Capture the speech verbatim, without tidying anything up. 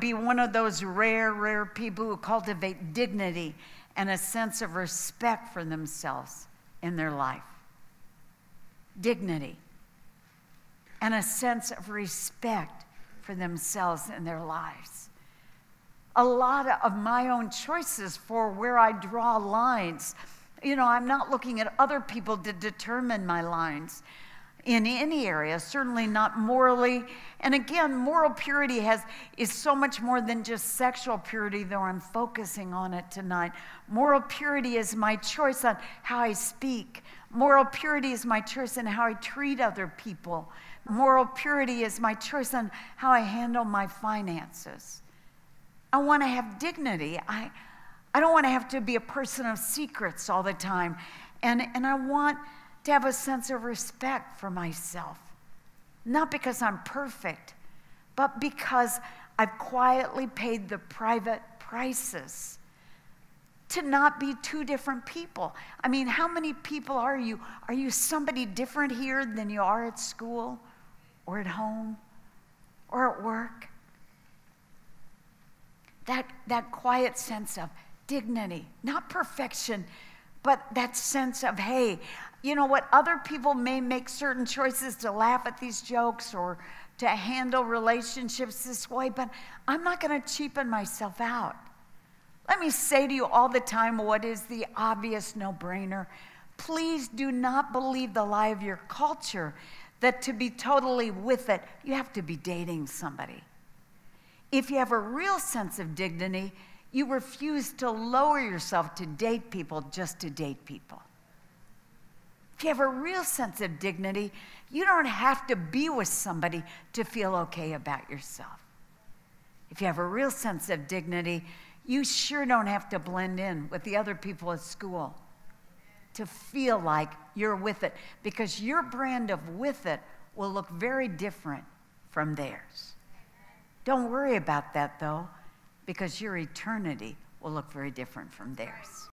Be one of those rare, rare people who cultivate dignity and a sense of respect for themselves in their life. Dignity and a sense of respect for themselves in their lives. A lot of my own choices for where I draw lines, you know, I'm not looking at other people to determine my lines in any area, certainly not morally. And again, moral purity has, is so much more than just sexual purity, though I'm focusing on it tonight. Moral purity is my choice on how I speak. Moral purity is my choice in how I treat other people. Moral purity is my choice on how I handle my finances. I want to have dignity. I, I don't want to have to be a person of secrets all the time. And, and I want to have a sense of respect for myself. Not because I'm perfect, but because I've quietly paid the private prices to not be two different people. I mean, how many people are you? Are you somebody different here than you are at school or at home or at work? That, that quiet sense of dignity, not perfection, but that sense of, hey, you know what, other people may make certain choices to laugh at these jokes or to handle relationships this way, but I'm not going to cheapen myself out. Let me say to you all the time what is the obvious no-brainer. Please do not believe the lie of your culture that to be totally with it, you have to be dating somebody. If you have a real sense of dignity, you refuse to lower yourself to date people just to date people. If you have a real sense of dignity, you don't have to be with somebody to feel okay about yourself. If you have a real sense of dignity, you sure don't have to blend in with the other people at school to feel like you're with it, because your brand of with it will look very different from theirs. Don't worry about that, though, because your eternity will look very different from theirs.